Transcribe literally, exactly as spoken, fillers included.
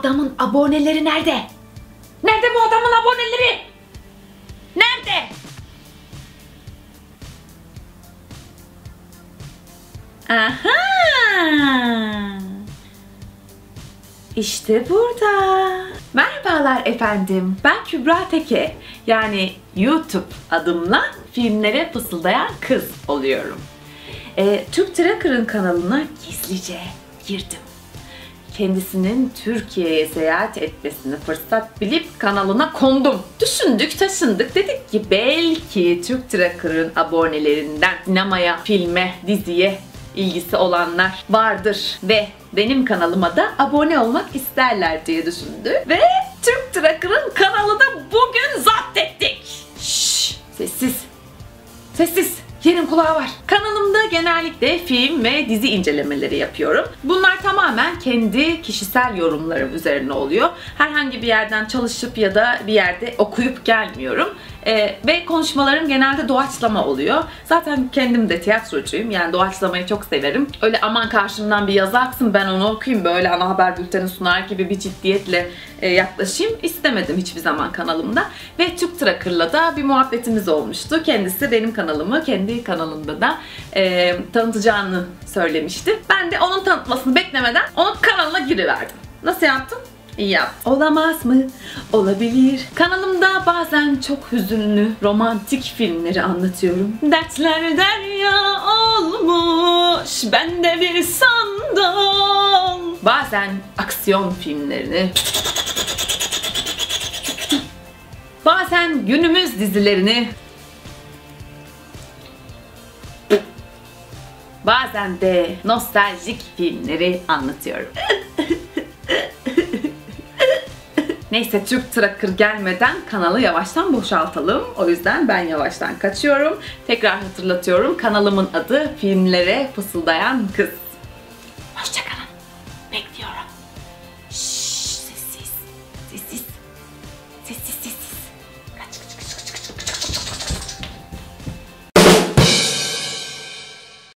adamın aboneleri nerede? Nerede bu adamın aboneleri? Nerede? Aha! İşte burada. Merhabalar efendim. Ben Kübra Teke. Yani YouTube adımla Filmlere Fısıldayan Kız oluyorum. E, Türk Trucker'ın kanalına gizlice girdim. Kendisinin Türkiye'ye seyahat etmesini fırsat bilip kanalına kondum. Düşündük, taşındık, dedik ki belki Türk Trucker'ın abonelerinden sinemaya, filme, diziye ilgisi olanlar vardır ve benim kanalıma da abone olmak isterler diye düşündü. Ve Türk Trucker'ın kanalını bugün zapt ettik. Şşş, sessiz, sessiz. Yerin kulağı var. Kanalımda genellikle film ve dizi incelemeleri yapıyorum. Bunlar tamamen kendi kişisel yorumlarım üzerine oluyor. Herhangi bir yerden çalışıp ya da bir yerde okuyup gelmiyorum. Ee, ve konuşmalarım genelde doğaçlama oluyor. Zaten kendim de tiyatrocuyum. Yani doğaçlamayı çok severim. Öyle aman karşımdan bir yazı aksın ben onu okuyayım, böyle ana haber bülteni sunar gibi bir ciddiyetle e, yaklaşayım istemedim hiçbir zaman kanalımda. Ve Türk Trucker'la da bir muhabbetimiz olmuştu. Kendisi benim kanalımı kendi kanalında da e, tanıtacağını söylemişti. Ben de onun tanıtmasını beklemeden onun kanalına giriverdim. Nasıl yaptım? Ya, olamaz mı? Olabilir. Kanalımda bazen çok hüzünlü, romantik filmleri anlatıyorum. Dertler derya olmuş, ben de bir sandal. Bazen aksiyon filmlerini, bazen günümüz dizilerini, bazen de nostaljik filmleri anlatıyorum. Neyse, Türk Trucker gelmeden kanalı yavaştan boşaltalım. O yüzden ben yavaştan kaçıyorum. Tekrar hatırlatıyorum, kanalımın adı Filmlere Fısıldayan Kız. Hoşçakalın. Bekliyorum. Şşş, sessiz, sessiz.